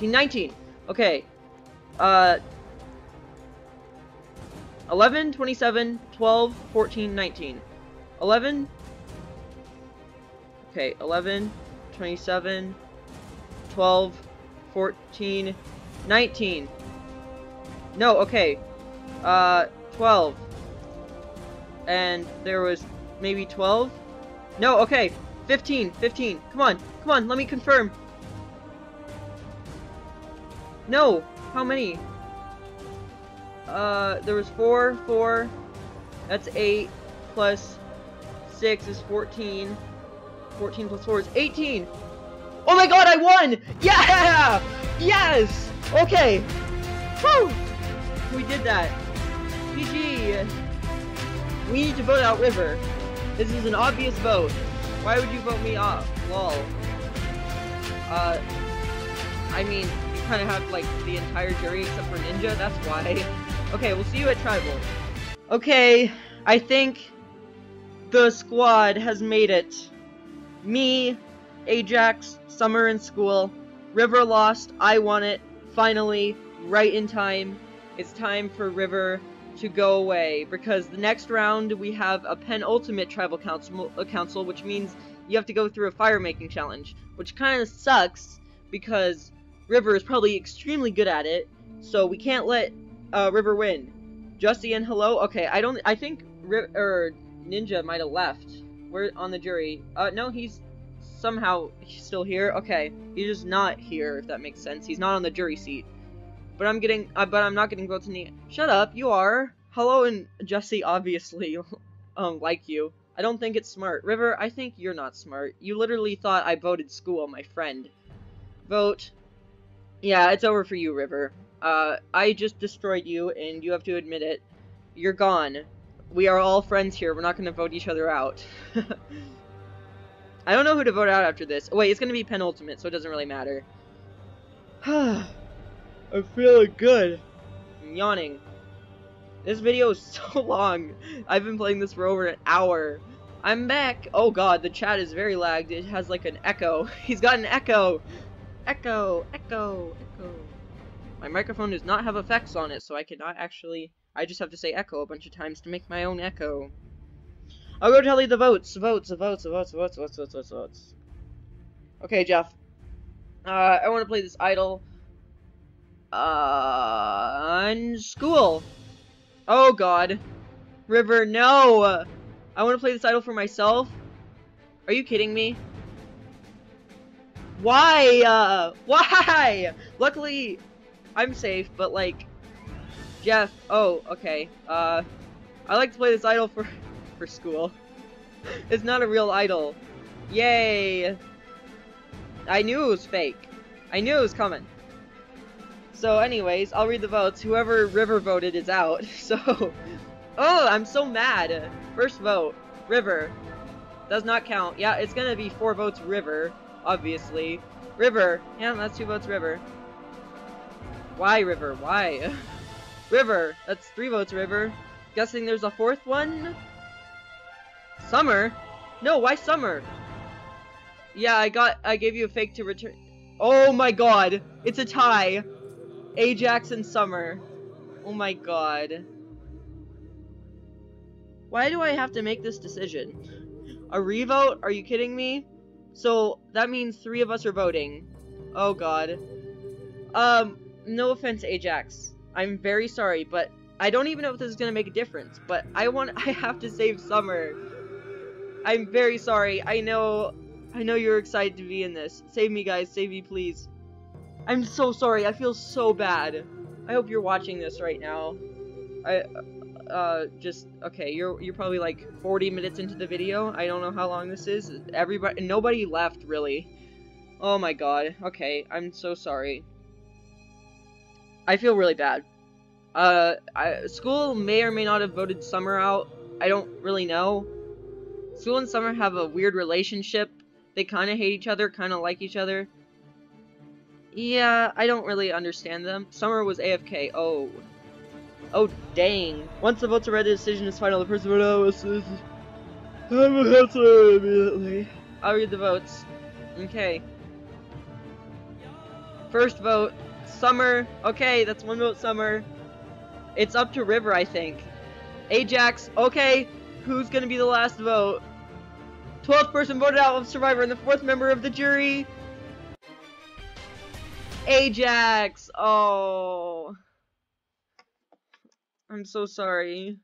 nineteen. Okay. Uh, eleven, twenty-seven, twelve, fourteen, nineteen. eleven. Okay, eleven, twenty-seven, twelve, fourteen, nineteen. No, okay. Uh, twelve. And there was maybe twelve? No, okay. fifteen, fifteen. Come on, come on, let me confirm. No! How many? Uh, there was four, four, that's eight, plus six is fourteen, fourteen plus four is eighteen! Oh my god, I won! Yeah! Yes! Okay! Woo! We did that. P G! We need to vote out River. This is an obvious vote. Why would you vote me off? Lol. Uh, I mean... kind of have like the entire jury except for Ninja, that's why. Okay, we'll see you at Tribal. Okay, I think the squad has made it. Me, Ajax, Summer in school, River lost, I won it, finally, right in time. It's time for River to go away, because the next round we have a penultimate Tribal Council, uh, council which means you have to go through a fire making challenge, which kind of sucks, because River is probably extremely good at it, so we can't let uh, River win. Justy and hello. Okay, I don't. I think Ri or Ninja might have left. We're on the jury. Uh, no, he's somehow he's still here. Okay, he's just not here. If that makes sense, he's not on the jury seat. But I'm getting. Uh, but I'm not getting votes in the. Shut up. You are. Hello and Justy obviously um like you. I don't think it's smart. River, I think you're not smart. You literally thought I voted school, my friend. Vote. Yeah, it's over for you, River. Uh, I just destroyed you, and you have to admit it. You're gone. We are all friends here. We're not going to vote each other out. I don't know who to vote out after this. Oh, wait, it's going to be penultimate, so it doesn't really matter. I'm feeling good. I'm yawning. This video is so long. I've been playing this for over an hour. I'm back. Oh, God, the chat is very lagged. It has, like, an echo. He's got an echo. Echo, echo, echo. My microphone does not have effects on it, so I cannot actually... I just have to say echo a bunch of times to make my own echo. I'll go tally the votes. Votes, votes, votes, votes, votes, votes, votes, votes. Okay, Jeff. Uh, I want to play this idol. Uh, on school. Oh, God. River, no! I want to play this idol for myself. Are you kidding me? Why? Uh, why? Luckily, I'm safe, but like, Jeff, oh, okay, uh, I like to play this idol for, for school. It's not a real idol. Yay! I knew it was fake. I knew it was coming. So anyways, I'll read the votes. Whoever River voted is out, so, oh, I'm so mad. First vote, River. Does not count. Yeah, it's gonna be four votes River. Obviously. River. Yeah, that's two votes River. Why River? Why? River. That's three votes River. Guessing there's a fourth one? Summer? No, why Summer? Yeah, I got- I gave you a fake to return- Oh my god, it's a tie. Ajax and Summer. Oh my god. Why do I have to make this decision? A revote? Are you kidding me? So that means three of us are voting. Oh god. Um, no offense, Ajax. I'm very sorry, but I don't even know if this is gonna make a difference, but I want- I have to save Summer. I'm very sorry. I know- I know you're excited to be in this. Save me, guys. Save me, please. I'm so sorry. I feel so bad. I hope you're watching this right now. I, uh, just, okay, you're you're probably like forty minutes into the video. I don't know how long this is. Everybody, nobody left, really. Oh my god. Okay, I'm so sorry. I feel really bad. Uh, I, school may or may not have voted Summer out. I don't really know. School and Summer have a weird relationship. They kind of hate each other, kind of like each other. Yeah, I don't really understand them. Summer was A F K. Oh. Oh, dang. Once the votes are read, the decision is final. The person who is... I'm an answer immediately. I'll read the votes. Okay. First vote. Summer. Okay, that's one vote, Summer. It's up to River, I think. Ajax. Okay. Who's gonna be the last vote? twelfth person voted out of Survivor and the fourth member of the jury. Ajax! Oh. I'm so sorry.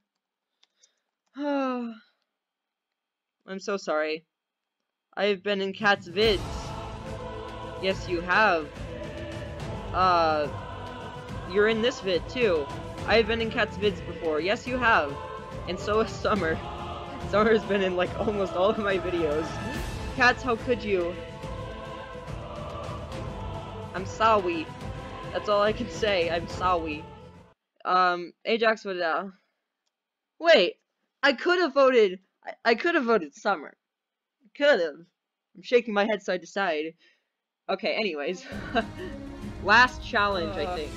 I'm so sorry. I've been in Cat's vids. Yes, you have. Uh, you're in this vid, too. I've been in Cat's vids before. Yes, you have. And so is Summer. Summer's been in, like, almost all of my videos. Cats, how could you? I'm sorry. That's all I can say. I'm sorry. Um, Ajax voted out. Wait, I could have voted. I, I could have voted Summer. Could have. I'm shaking my head side to side. Okay. Anyways, last challenge, uh, I think.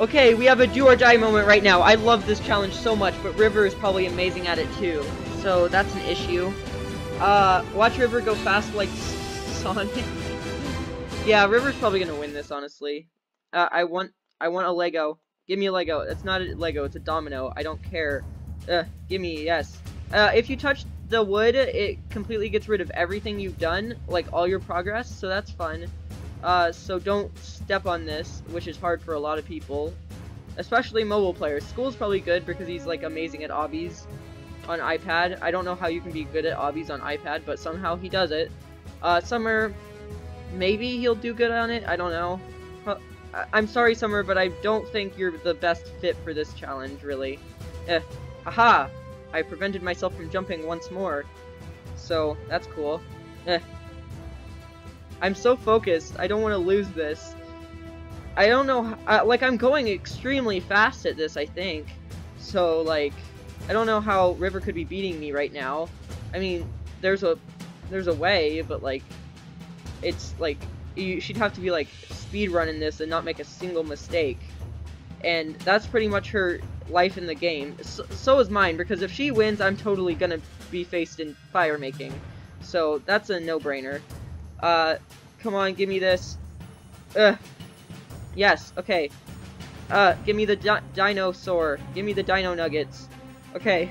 Okay, we have a do or die moment right now. I love this challenge so much, but River is probably amazing at it too. So that's an issue. Uh, watch River go fast like Sonic. Yeah, River's probably gonna win this, honestly. Uh, I want, I want a Lego. Give me a Lego. That's not a Lego. It's a domino. I don't care. Uh, give me yes. Uh, if you touch the wood, it completely gets rid of everything you've done, like all your progress. So that's fun. Uh, so don't step on this, which is hard for a lot of people, especially mobile players. School's probably good because he's like amazing at obbies on iPad. I don't know how you can be good at obbies on iPad, but somehow he does it. Uh, Summer. Maybe he'll do good on it, I don't know. I'm sorry, Summer, but I don't think you're the best fit for this challenge, really. Eh. Aha! I prevented myself from jumping once more. So, that's cool. Eh. I'm so focused, I don't want to lose this. I don't know, uh, like, I'm going extremely fast at this, I think. So, like, I don't know how River could be beating me right now. I mean, there's a, there's a way, but, like... It's like you she'd have to be like speedrunning this and not make a single mistake, and that's pretty much her life in the game. So, so is mine, because if she wins, I'm totally gonna be faced in fire making. So that's a no-brainer. Uh, come on, give me this. Ugh. Yes. Okay. Uh, give me the di dinosaur. Give me the dino nuggets. Okay.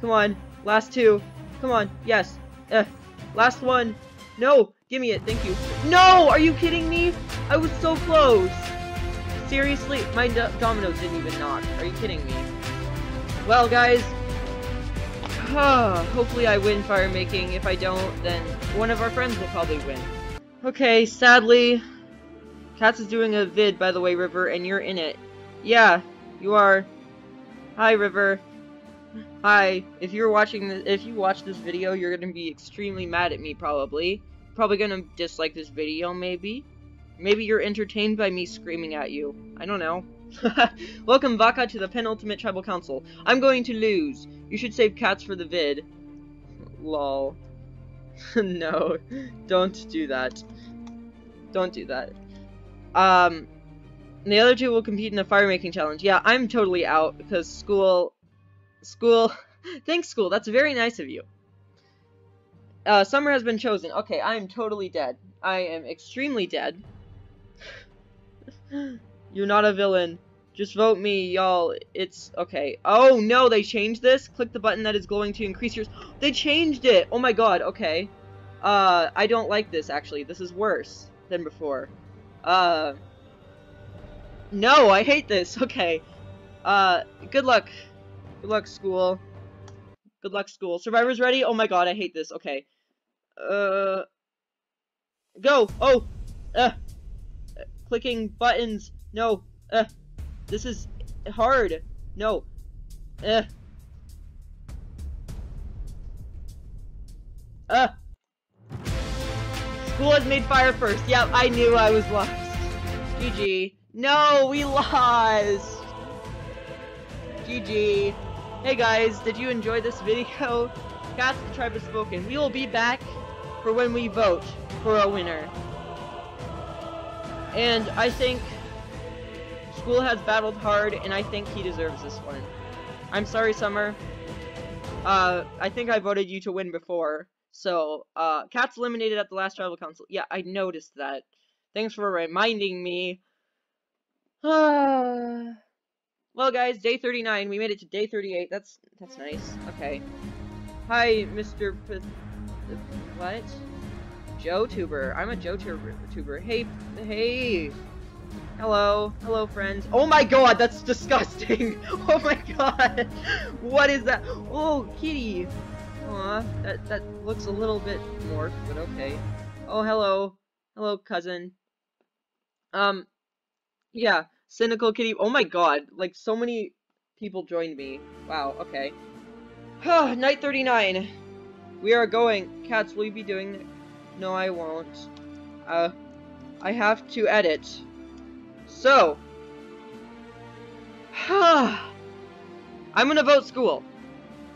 Come on. Last two. Come on. Yes. Ugh. Last one. No. Give me it, thank you. No! Are you kidding me? I was so close! Seriously? My do dominoes didn't even knock. Are you kidding me? Well, guys. Hopefully I win fire making. If I don't, then one of our friends will probably win. Okay, sadly. Katz is doing a vid, by the way, River, and you're in it. Yeah, you are. Hi, River. Hi. If you're watching this, if you watch this video, you're gonna be extremely mad at me, probably. Probably gonna dislike this video, maybe. Maybe you're entertained by me screaming at you. I don't know. Welcome, Vaka, to the penultimate tribal council. I'm going to lose. You should save Cats for the vid. Lol. No. Don't do that. Don't do that. Um, the other two will compete in the fire-making challenge. Yeah, I'm totally out, because school... School... Thanks, school. That's very nice of you. Uh, Summer has been chosen. Okay, I am totally dead. I am extremely dead. You're not a villain. Just vote me, y'all. It's okay. Oh no, they changed this? Click the button that is glowing to increase your... They changed it! Oh my god, okay. Uh, I don't like this, actually. This is worse than before. Uh... No, I hate this. Okay. Uh, good luck. Good luck, school. Good luck, school. Survivor's ready? Oh my god, I hate this. Okay. Uh... Go! Oh! Uh! Clicking buttons. No. Uh! This is hard. No. Uh. Uh. School has made fire first. Yep, I knew I was lost. G G. No, we lost. G G. Hey guys, did you enjoy this video? Cast the tribe has spoken. We will be back for when we vote for a winner. And I think... School has battled hard, and I think he deserves this one. I'm sorry, Summer. Uh, I think I voted you to win before. So, uh, Cat's eliminated at the last tribal council. Yeah, I noticed that. Thanks for reminding me. Well, guys, day thirty-nine. We made it to day thirty-eight. That's that's nice. Okay. Hi, Mister P what? JoTuber. I'm a JoTuber. Hey, hey. Hello. Hello, friends. Oh my god, that's disgusting! Oh my god! What is that? Oh, kitty! Aw, that, that looks a little bit morphed, but okay. Oh, hello. Hello, cousin. Um, yeah. Cynical kitty. Oh my god, like, so many people joined me. Wow, okay. Night thirty-nine. We are going. Cats, will you be doing that? No, I won't. Uh, I have to edit. So, I'm gonna vote school.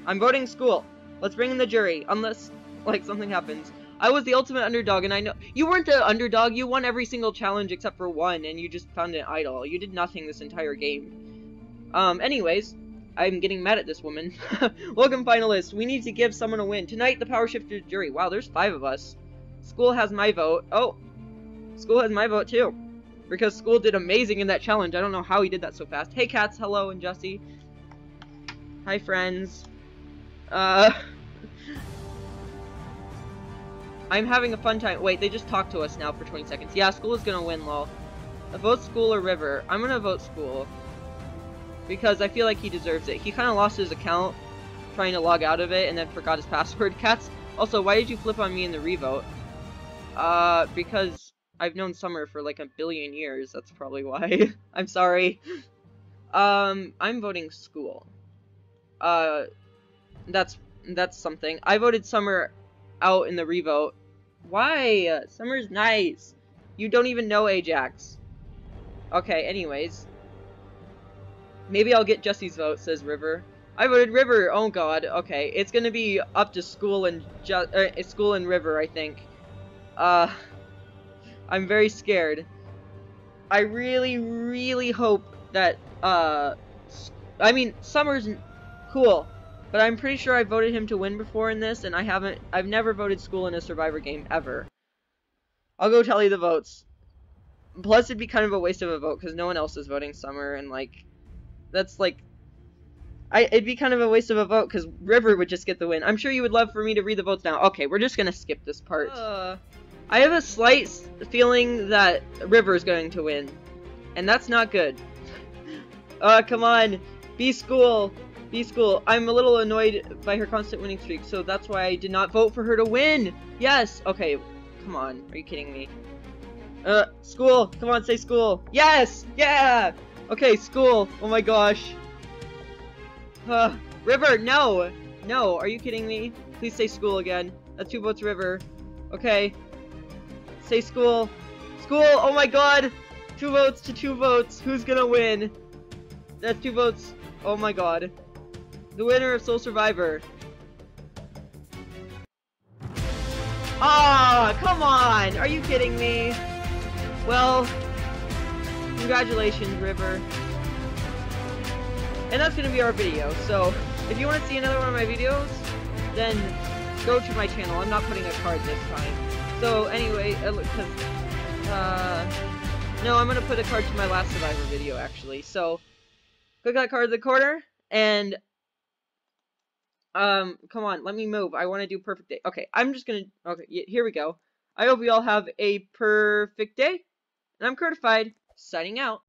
I'm voting school. Let's bring in the jury, unless, like, something happens. I was the ultimate underdog, and I know- You weren't the underdog, you won every single challenge except for one, and you just found an idol. You did nothing this entire game. Um, anyways, I'm getting mad at this woman. Welcome, finalists. We need to give someone a win. Tonight, the power shift to the jury. Wow, there's five of us. School has my vote. Oh, school has my vote, too. Because school did amazing in that challenge. I don't know how he did that so fast. Hey, Cats. Hello, and Jesse. Hi, friends. Uh... I'm having a fun time. Wait, they just talked to us now for twenty seconds. Yeah, school is gonna win, lol. I vote school or river. I'm gonna vote school. Because I feel like he deserves it. He kinda lost his account trying to log out of it and then forgot his password. Cats, also, why did you flip on me in the revote? Uh, because... I've known Summer for like a billion years, that's probably why. I'm sorry. Um, I'm voting school. Uh, that's, that's something. I voted Summer out in the revote. Why? Summer's nice. You don't even know Ajax. Okay, anyways. Maybe I'll get Jesse's vote, says River. I voted River, oh god, okay. It's gonna be up to school and, Je uh, school and River, I think. Uh... I'm very scared. I really, really hope that, uh, I mean, Summer's cool, but I'm pretty sure I voted him to win before in this, and I haven't, I've never voted school in a Survivor game, ever. I'll go tally the votes. Plus, it'd be kind of a waste of a vote, because no one else is voting Summer, and, like, that's, like, I, it'd be kind of a waste of a vote, because River would just get the win. I'm sure you would love for me to read the votes now. Okay, we're just gonna skip this part. Uh... I have a slight feeling that River's going to win, and that's not good. Uh, come on, be school, be school. I'm a little annoyed by her constant winning streak, so that's why I did not vote for her to win. Yes, okay, come on, are you kidding me? Uh, school, come on, say school. Yes, yeah, okay, school, oh my gosh. Uh, River, no, no, are you kidding me? Please say school again. That's two votes, River, okay. Say school. School! Oh my god! Two votes to two votes. Who's gonna win? That's two votes. Oh my god. The winner of Sole Survivor. Ah, come on! Are you kidding me? Well, congratulations, River. And that's gonna be our video. So, if you want to see another one of my videos, then go to my channel. I'm not putting a card this time. So anyway, uh, cause, uh, No, I'm gonna put a card to my last Survivor video, actually. So, click that card in the corner, and... Um, come on, let me move. I want to do perfect day. Okay, I'm just gonna... Okay, here we go. I hope you all have a perfect day, and I'm Curtified, signing out.